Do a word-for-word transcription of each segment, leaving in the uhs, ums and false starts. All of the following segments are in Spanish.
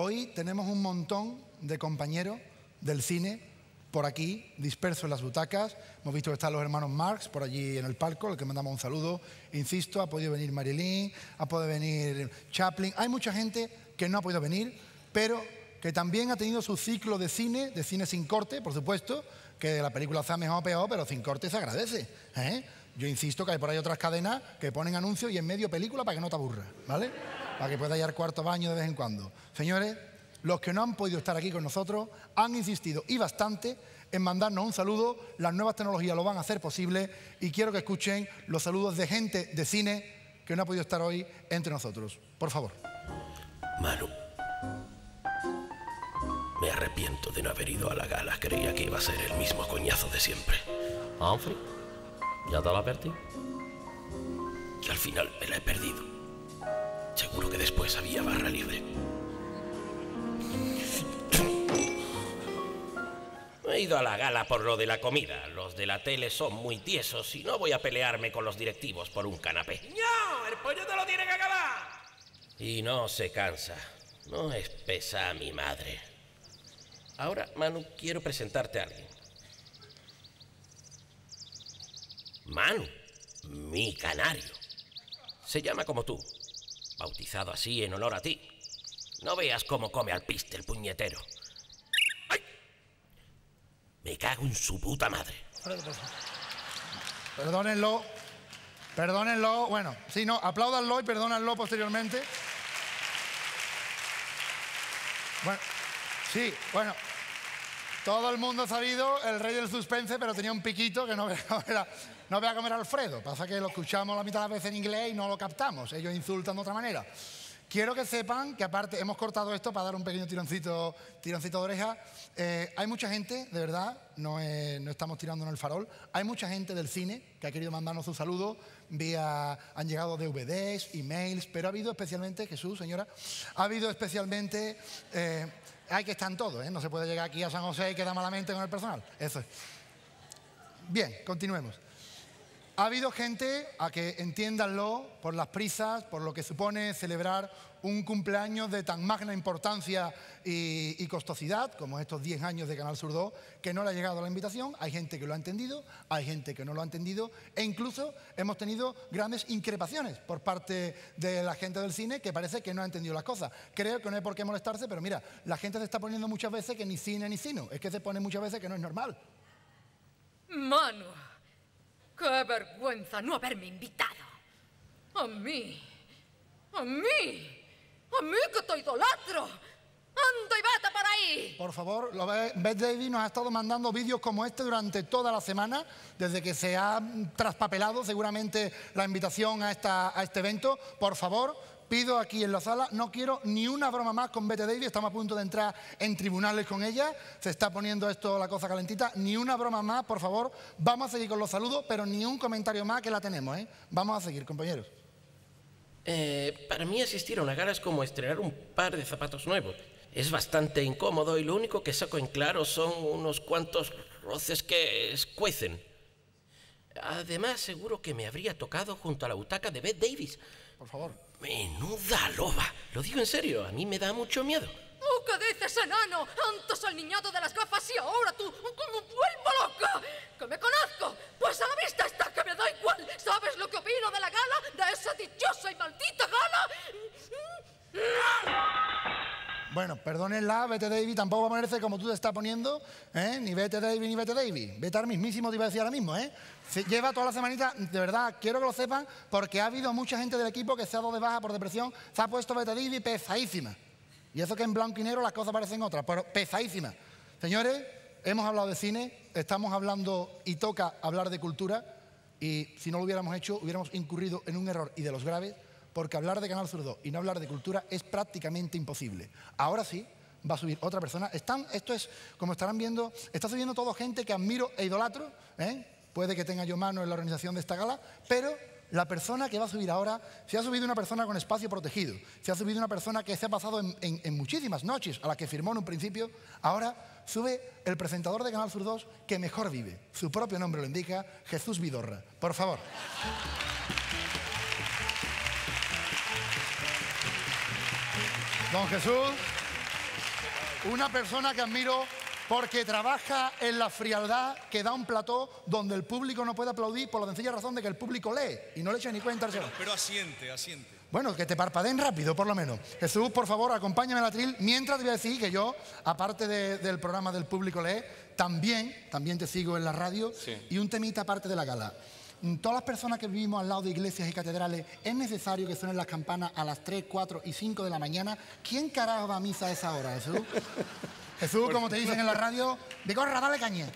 hoy tenemos un montón de compañeros del cine por aquí, dispersos en las butacas. Hemos visto que están los hermanos Marx por allí en el palco, al que mandamos un saludo. Insisto, ha podido venir Marilyn, ha podido venir Chaplin. Hay mucha gente que no ha podido venir, pero que también ha tenido su ciclo de cine, de cine sin corte, por supuesto, que la película está mejor o peor, pero sin corte se agradece, ¿eh? Yo insisto que hay por ahí otras cadenas que ponen anuncios y en medio película para que no te aburras, ¿vale? Para que puedas ir al cuarto baño de vez en cuando. Señores, los que no han podido estar aquí con nosotros han insistido, y bastante, en mandarnos un saludo. Las nuevas tecnologías lo van a hacer posible y quiero que escuchen los saludos de gente de cine que no ha podido estar hoy entre nosotros. Por favor. Manu, me arrepiento de no haber ido a la gala. Creía que iba a ser el mismo coñazo de siempre. Humphrey, ¿ya te la perdí? Y al final me la he perdido. Seguro que después había barra libre. He ido a la gala por lo de la comida. Los de la tele son muy tiesos y no voy a pelearme con los directivos por un canapé. ¡No! ¡El pollo te lo tiene que acabar! Y no se cansa. No es pesa a mi madre. Ahora, Manu, quiero presentarte a alguien. Manu, mi canario. Se llama como tú. Bautizado así en honor a ti. No veas cómo come al piste el puñetero. Me cago en su puta madre. Perdónenlo. Perdónenlo. Bueno, sí, no, apláudanlo y perdónanlo posteriormente. Bueno, sí, bueno. Todo el mundo ha sabido el rey del suspense, pero tenía un piquito que no voy a comer a, no voy a comer a Alfredo. Pasa que lo escuchamos la mitad de las veces en inglés y no lo captamos. Ellos insultan de otra manera. Quiero que sepan que, aparte, hemos cortado esto para dar un pequeño tironcito, tironcito de oreja. Eh, hay mucha gente, de verdad, no, es, no estamos tirándonos el farol, hay mucha gente del cine que ha querido mandarnos un saludo, vía, han llegado D V Ds, emails, pero ha habido especialmente, Jesús, señora, ha habido especialmente, eh, hay que estar en todo, ¿eh? No se puede llegar aquí a San José y quedar malamente con el personal, eso es. Bien, continuemos. Ha habido gente, a que entiéndanlo, por las prisas, por lo que supone celebrar un cumpleaños de tan magna importancia y, y costosidad, como estos diez años de Canal Sur dos, que no le ha llegado la invitación. Hay gente que lo ha entendido, hay gente que no lo ha entendido, e incluso hemos tenido grandes increpaciones por parte de la gente del cine, que parece que no ha entendido las cosas. Creo que no hay por qué molestarse, pero mira, la gente se está poniendo muchas veces que ni cine ni sino. Es que se pone muchas veces que no es normal. Manu, ¡qué vergüenza no haberme invitado! ¡A mí! ¡A mí! ¡A mí que te idolatro! ¡Anda y vete para ahí! Por favor, lo ves, Beth Davis nos ha estado mandando vídeos como este durante toda la semana, desde que se ha traspapelado seguramente la invitación a, esta, a este evento. Por favor, pido aquí en la sala, no quiero ni una broma más con Beth Davis, estamos a punto de entrar en tribunales con ella, se está poniendo esto la cosa calentita, ni una broma más, por favor, vamos a seguir con los saludos, pero ni un comentario más que la tenemos, ¿eh? Vamos a seguir, compañeros. Eh, para mí asistir a una gala es como estrenar un par de zapatos nuevos, es bastante incómodo y lo único que saco en claro son unos cuantos roces que escuecen. Además, seguro que me habría tocado junto a la butaca de Beth Davis. Por favor. Menuda loba, lo digo en serio, a mí me da mucho miedo. Oh, ¿qué dices, enano? Antes el niñato de las gafas y ahora tú, como vuelvo loca. Que me conozco, pues a la vista está que me da igual. ¿Sabes lo que opino de la gala? De esa dichosa y maldita gala. Bueno, perdónenla, Beth Davis, tampoco va a ponerse como tú te estás poniendo, ¿eh? Ni Beth Davis, ni Beth Davis. Vete ahora mismísimo, te iba a decir ahora mismo, ¿eh? Se lleva toda la semanita, de verdad, quiero que lo sepan, porque ha habido mucha gente del equipo que se ha dado de baja por depresión, se ha puesto Beth Davis pesadísima. Y eso que en blanco y negro las cosas parecen otras, pero pesadísima. Señores, hemos hablado de cine, estamos hablando y toca hablar de cultura, y si no lo hubiéramos hecho, hubiéramos incurrido en un error y de los graves, porque hablar de Canal Sur dos y no hablar de cultura es prácticamente imposible. Ahora sí, va a subir otra persona. Están, esto es, como estarán viendo, está subiendo todo gente que admiro e idolatro, ¿eh? Puede que tenga yo mano en la organización de esta gala, pero la persona que va a subir ahora, se ha subido una persona con espacio protegido, se ha subido una persona que se ha pasado en, en, en muchísimas noches, a la que firmó en un principio, ahora sube el presentador de Canal Sur dos que mejor vive. Su propio nombre lo indica, Jesús Vidorra. Por favor. Don Jesús, una persona que admiro porque trabaja en la frialdad que da un plató donde el público no puede aplaudir por la sencilla razón de que el público lee y no le echa ni cuenta al segundo. Pero asiente, asiente. Bueno, que te parpadeen rápido, por lo menos. Jesús, por favor, acompáñame al atril. Mientras te voy a decir que yo, aparte de, del programa del Público Lee, también, también te sigo en la radio. Sí. Y un temita aparte de la gala. Todas las personas que vivimos al lado de iglesias y catedrales, es necesario que suenen las campanas a las tres, cuatro y cinco de la mañana. ¿Quién carajo va a misa a esa hora, Jesús? Jesús, como te dicen en la radio, de corra, dale caña.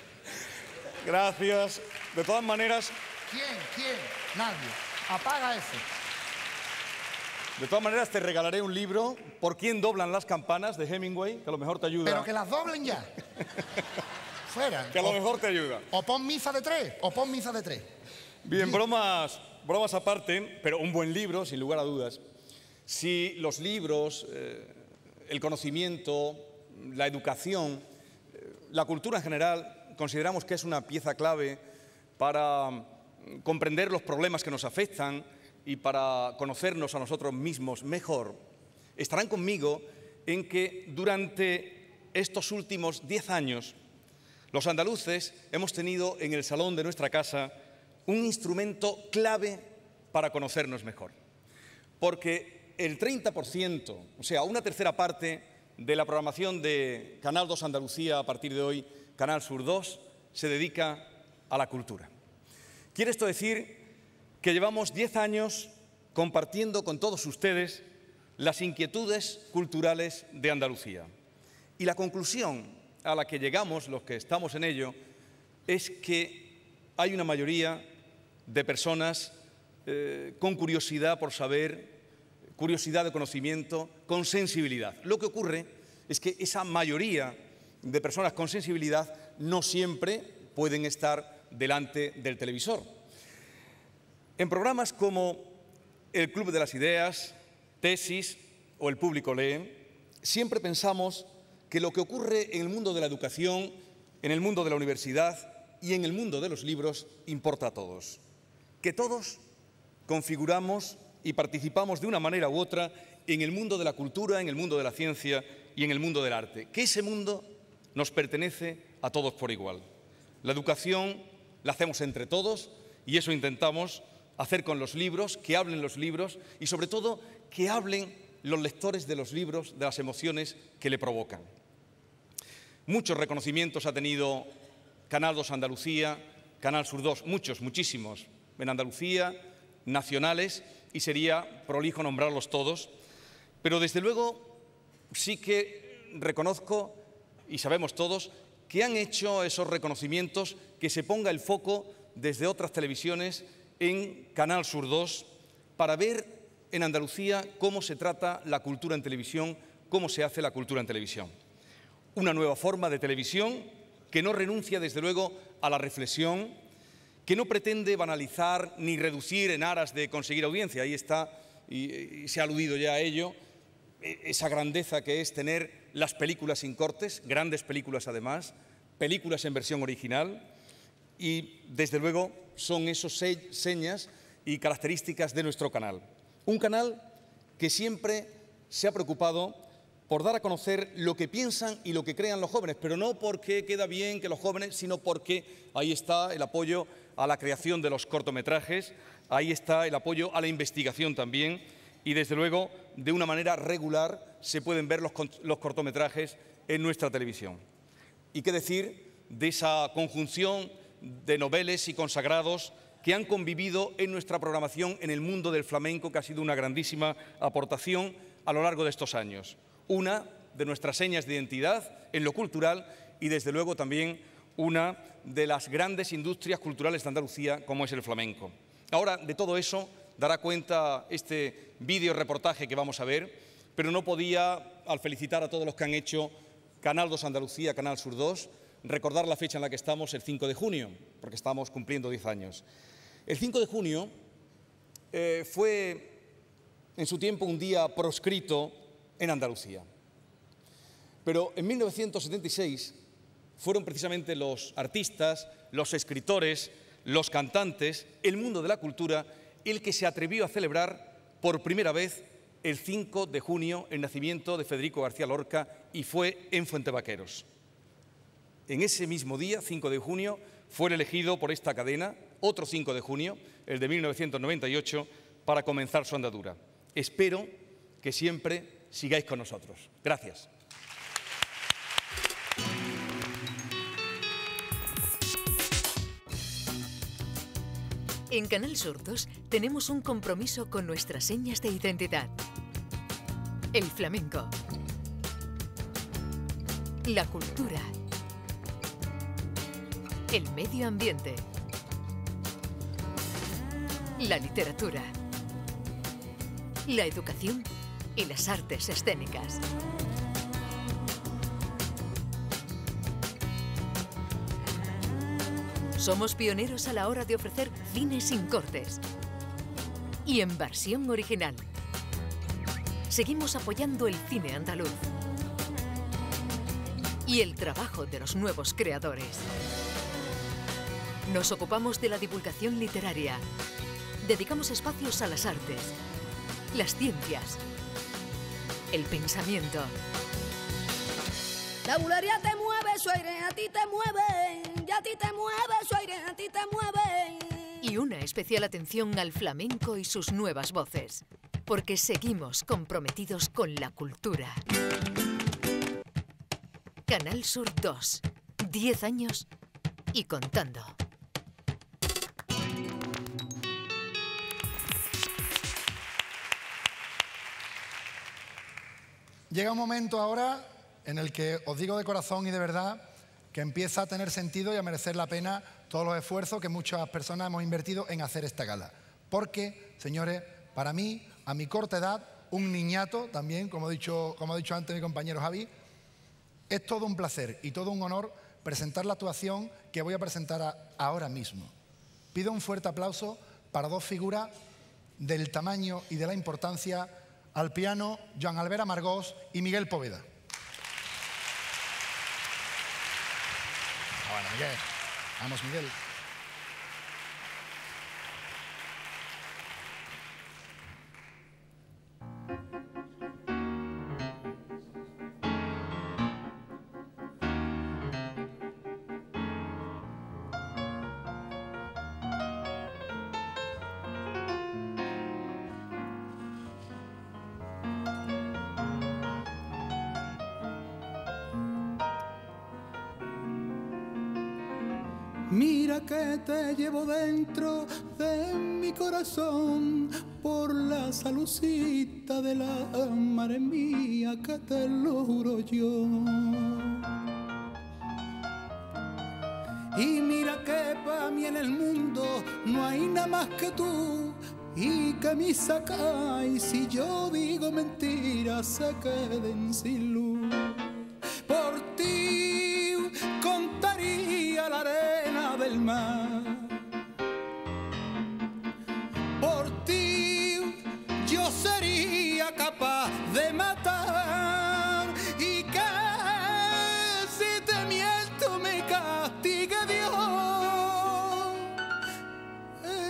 Gracias. De todas maneras... ¿Quién? ¿Quién? Nadie. Apaga eso. De todas maneras, te regalaré un libro, ¿Por quién doblan las campanas?, de Hemingway, que a lo mejor te ayuda. Pero que las doblen ya. Fuera. Que a lo mejor te ayuda. O pon misa de tres, o pon misa de tres. Bien, bromas, bromas aparte, pero un buen libro, sin lugar a dudas. Si los libros, eh, el conocimiento, la educación, eh, la cultura en general, consideramos que es una pieza clave para comprender los problemas que nos afectan, y para conocernos a nosotros mismos mejor, estarán conmigo en que durante estos últimos diez años los andaluces hemos tenido en el salón de nuestra casa un instrumento clave para conocernos mejor. Porque el treinta por ciento, o sea, una tercera parte de la programación de Canal dos Andalucía a partir de hoy, Canal Sur dos, se dedica a la cultura. Quiere esto decir que llevamos diez años compartiendo con todos ustedes las inquietudes culturales de Andalucía. Y la conclusión a la que llegamos, los que estamos en ello, es que hay una mayoría de personas eh, con curiosidad por saber, curiosidad de conocimiento, con sensibilidad. Lo que ocurre es que esa mayoría de personas con sensibilidad no siempre pueden estar delante del televisor. En programas como el Club de las Ideas, Tesis o el Público Lee, siempre pensamos que lo que ocurre en el mundo de la educación, en el mundo de la universidad y en el mundo de los libros importa a todos. Que todos configuramos y participamos de una manera u otra en el mundo de la cultura, en el mundo de la ciencia y en el mundo del arte. Que ese mundo nos pertenece a todos por igual. La educación la hacemos entre todos y eso intentamos hacer con los libros, que hablen los libros y sobre todo que hablen los lectores de los libros de las emociones que le provocan. Muchos reconocimientos ha tenido Canal dos Andalucía, Canal Sur dos, muchos, muchísimos, en Andalucía, nacionales, y sería prolijo nombrarlos todos, pero desde luego sí que reconozco y sabemos todos que han hecho esos reconocimientos que se ponga el foco desde otras televisiones en Canal Sur dos para ver en Andalucía cómo se trata la cultura en televisión, cómo se hace la cultura en televisión. Una nueva forma de televisión que no renuncia desde luego a la reflexión, que no pretende banalizar ni reducir en aras de conseguir audiencia. Ahí está, y, y se ha aludido ya a ello, esa grandeza que es tener las películas sin cortes, grandes películas además, películas en versión original. Y, desde luego, son esos señas y características de nuestro canal. Un canal que siempre se ha preocupado por dar a conocer lo que piensan y lo que crean los jóvenes, pero no porque queda bien que los jóvenes, sino porque ahí está el apoyo a la creación de los cortometrajes, ahí está el apoyo a la investigación también, y, desde luego, de una manera regular se pueden ver los, los cortometrajes en nuestra televisión. ¿Y qué decir de esa conjunción de noveles y consagrados que han convivido en nuestra programación en el mundo del flamenco, que ha sido una grandísima aportación a lo largo de estos años? Una de nuestras señas de identidad en lo cultural y, desde luego, también una de las grandes industrias culturales de Andalucía, como es el flamenco. Ahora, de todo eso dará cuenta este vídeo reportaje que vamos a ver, pero no podía, al felicitar a todos los que han hecho Canal dos Andalucía, Canal Sur dos, recordar la fecha en la que estamos, el cinco de junio, porque estamos cumpliendo diez años. El cinco de junio eh, fue en su tiempo un día proscrito en Andalucía. Pero en mil novecientos setenta y seis fueron precisamente los artistas, los escritores, los cantantes, el mundo de la cultura, el que se atrevió a celebrar por primera vez el cinco de junio el nacimiento de Federico García Lorca y fue en Fuentevaqueros. En ese mismo día, cinco de junio, fue elegido por esta cadena, otro cinco de junio, el de mil novecientos noventa y ocho, para comenzar su andadura. Espero que siempre sigáis con nosotros. Gracias. En Canal Sur dos tenemos un compromiso con nuestras señas de identidad. El flamenco. La cultura. El medio ambiente. La literatura. La educación y las artes escénicas. Somos pioneros a la hora de ofrecer cine sin cortes y en versión original. Seguimos apoyando el cine andaluz y el trabajo de los nuevos creadores. Nos ocupamos de la divulgación literaria. Dedicamos espacios a las artes, las ciencias, el pensamiento. La bulería te mueve, su aire a ti te mueve, y a ti te mueve, su aire a ti te mueve. Y una especial atención al flamenco y sus nuevas voces, porque seguimos comprometidos con la cultura. Canal Sur dos, diez años y contando. Llega un momento ahora en el que os digo de corazón y de verdad que empieza a tener sentido y a merecer la pena todos los esfuerzos que muchas personas hemos invertido en hacer esta gala. Porque, señores, para mí, a mi corta edad, un niñato también, como ha dicho, como ha dicho antes mi compañero Javi, es todo un placer y todo un honor presentar la actuación que voy a presentar a, ahora mismo. Pido un fuerte aplauso para dos figuras del tamaño y de la importancia, al piano Joan Albert Amargós y Miguel Póveda. Bueno, Miguel. Vamos, Miguel. Mira que te llevo dentro de mi corazón por la salucita de la madre mía que te lo juro yo. Y mira que para mí en el mundo no hay nada más que tú y que me sacáis si yo digo mentiras se queden sin luz. Por ti contaría la arena del mar. Por ti yo sería capaz de matar y que si te miento me castigue Dios.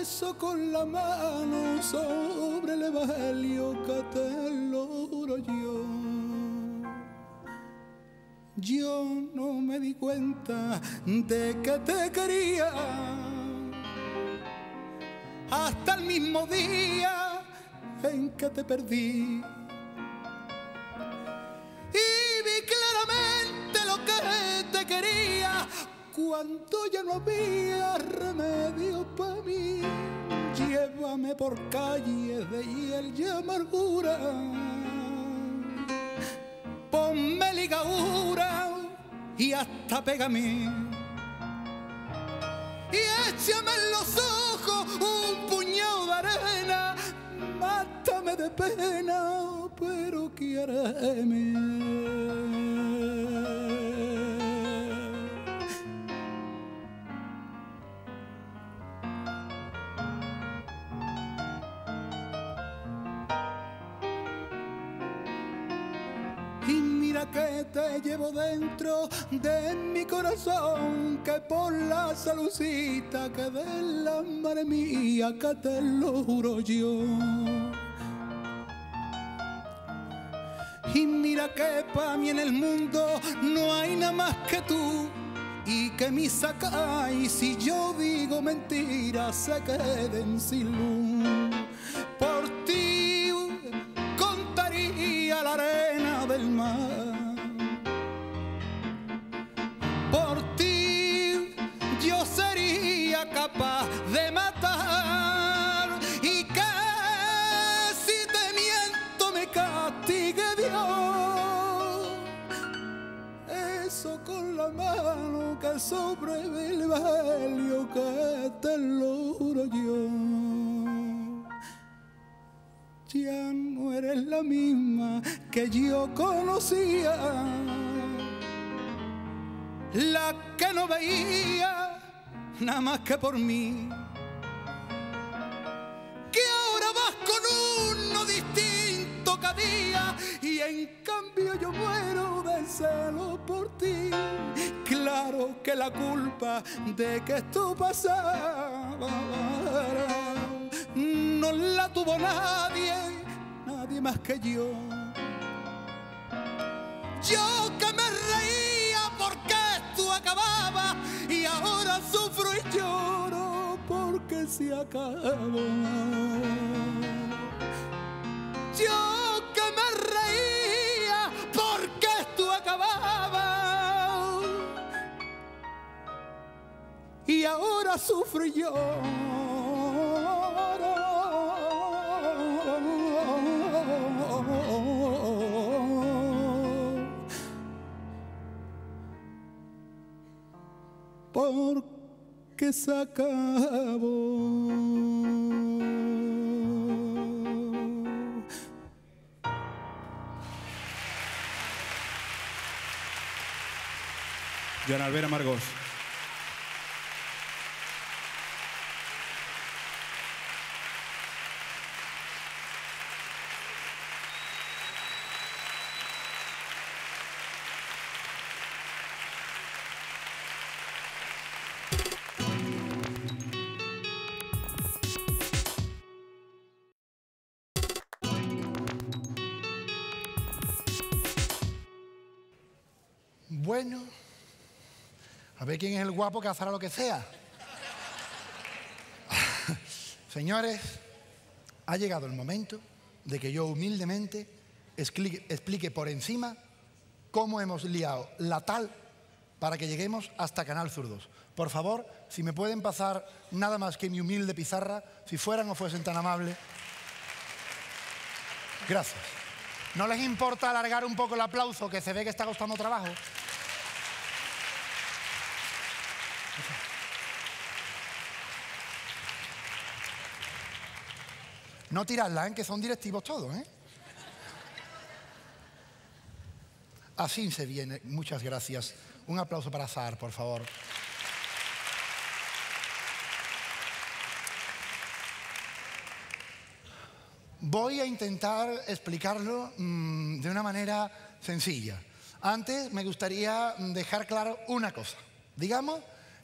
Eso con la mano sobre el evangelio que te lo juro yo. Yo no me di cuenta de que te quería hasta el mismo día en que te perdí. Y vi claramente lo que te quería cuando ya no había remedio para mí. Llévame por calles de hiel y amargura. Ponme ligadura y hasta pégame. Y échame en los ojos un puñado de arena. Mátame de pena, pero quiéreme. Que te llevo dentro de mi corazón, que por la salucita que de la madre mía, que te lo juro yo. mira que pa' mí en el mundo no hay nada más que tú. Y que me sacáis si yo digo mentiras, se queden sin luz. Por ti contaría la arena del mar. Por ti yo sería capaz de matar. Y que si te miento me castigue Dios. Eso con la mano que sobre el velio que te lo juro yo. Ya no eres la misma que yo conocía, la que no veía nada más que por mí, que ahora vas con uno distinto cada día y en cambio yo muero de celo por ti. Claro que la culpa de que esto pasara no la tuvo nadie, nadie más que yo. Yo que me reía porque esto acababa y ahora sufro y lloro porque se acabó. Yo que me reía porque esto acababa y ahora sufro yo. Porque se acabó. Joan Albert Amargós. Bueno, a ver quién es el guapo que hará lo que sea. Señores, ha llegado el momento de que yo humildemente explique, explique por encima cómo hemos liado la tal para que lleguemos hasta Canal Sur dos. Por favor, si me pueden pasar nada más que mi humilde pizarra, si fueran o fuesen tan amables. Gracias. ¿No les importa alargar un poco el aplauso, que se ve que está costando trabajo? No tirarla, ¿eh? Que son directivos todos, ¿eh? Así se viene. Muchas gracias. Un aplauso para Zahar, por favor. Voy a intentar explicarlo mmm, de una manera sencilla. Antes me gustaría dejar claro una cosa. Digamos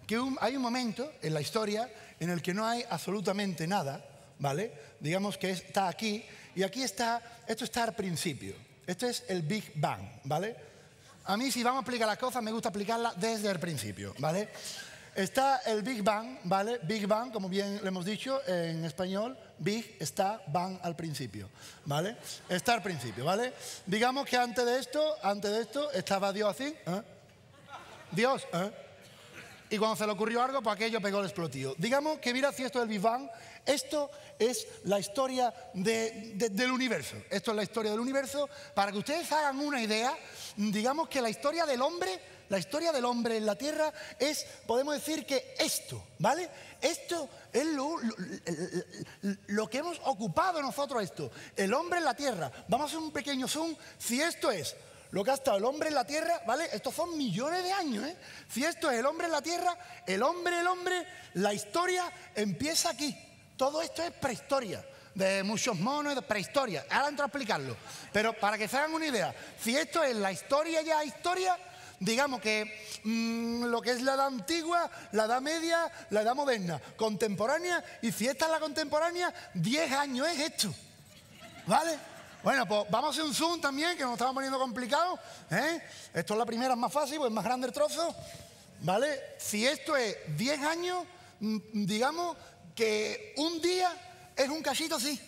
que un, hay un momento en la historia en el que no hay absolutamente nada, ¿vale? Digamos que está aquí, y aquí está, esto está al principio. Esto es el Big Bang, ¿vale? A mí, si vamos a aplicar las cosas, me gusta aplicarlas desde el principio, ¿vale? Está el Big Bang, ¿vale? Big Bang, como bien le hemos dicho en español, Big está Bang al principio, ¿vale? Está al principio, ¿vale? Digamos que antes de esto, antes de esto, estaba Dios así, ¿eh? Dios, ¿eh? Y cuando se le ocurrió algo, pues aquello pegó el explotillo. Digamos que mira si esto es el Big Bang, esto es la historia de, de, del universo. Esto es la historia del universo. Para que ustedes hagan una idea, digamos que la historia del hombre, la historia del hombre en la Tierra es, podemos decir que esto, ¿vale? Esto es lo, lo, lo que hemos ocupado nosotros esto, el hombre en la Tierra. Vamos a hacer un pequeño zoom si esto es lo que ha estado el hombre en la Tierra, ¿vale? Estos son millones de años, ¿eh? Si esto es el hombre en la Tierra, el hombre, el hombre, la historia empieza aquí. Todo esto es prehistoria, de muchos monos, de prehistoria. Ahora entro a explicarlo, pero para que se hagan una idea, si esto es la historia ya historia, digamos que mmm, lo que es la edad antigua, la edad media, la edad moderna, contemporánea, y si esta es la contemporánea, diez años es esto, ¿vale? Bueno, pues vamos a hacer un zoom también, que nos estamos poniendo complicado, ¿eh? Esto es la primera, es más fácil, pues es más grande el trozo, ¿vale? Si esto es diez años, digamos que un día es un cachito así.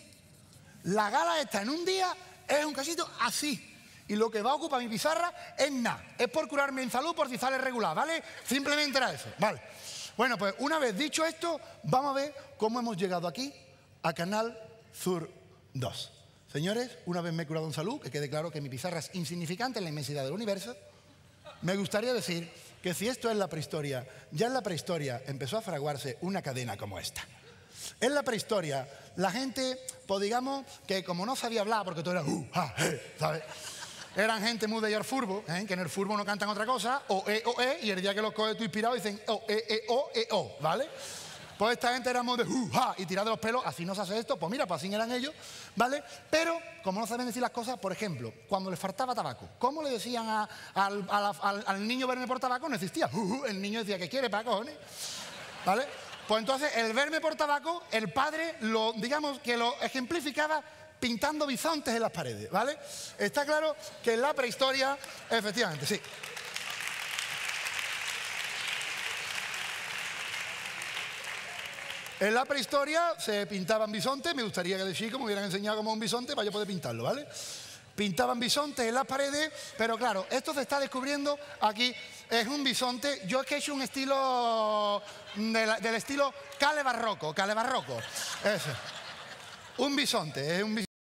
La gala esta en un día es un cachito así. Y lo que va a ocupar mi pizarra es nada. Es por curarme en salud, por si sale regular, ¿vale? Simplemente era eso, ¿vale? Bueno, pues una vez dicho esto, vamos a ver cómo hemos llegado aquí a Canal Sur dos. Señores, una vez me he curado en salud, que quede claro que mi pizarra es insignificante en la inmensidad del universo, me gustaría decir que si esto es la prehistoria, ya en la prehistoria empezó a fraguarse una cadena como esta. En la prehistoria, la gente, pues digamos, que como no sabía hablar, porque todo era... Uh, ah, eh, ¿sabes? Eran gente muy de ir al furbo, ¿eh? Que en el furbo no cantan otra cosa, o, e, o, e, y el día que los coges tú inspirado dicen, o, e, e, o, e, o, ¿vale? Pues esta gente éramos de, uh, ja, y tirar de los pelos, así no se hace esto, pues mira, pues así eran ellos, ¿vale? Pero, como no saben decir las cosas, por ejemplo, cuando les faltaba tabaco, ¿cómo le decían a, al, a la, al, al niño verme por tabaco? No existía, uh, uh, el niño decía, ¿qué quiere, pa, cojones? ¿Vale? Pues entonces, el verme por tabaco, el padre, lo, digamos, que lo ejemplificaba pintando bisontes en las paredes, ¿vale? Está claro que en la prehistoria, efectivamente, sí. En la prehistoria se pintaban bisontes, me gustaría que de chico me hubieran enseñado cómo un bisonte para yo poder pintarlo, ¿vale? Pintaban bisontes en las paredes, pero claro, esto se está descubriendo aquí, es un bisonte, yo es que he hecho un estilo, de la, del estilo cale barroco, cale barroco, eso. Un bisonte, es un bisonte.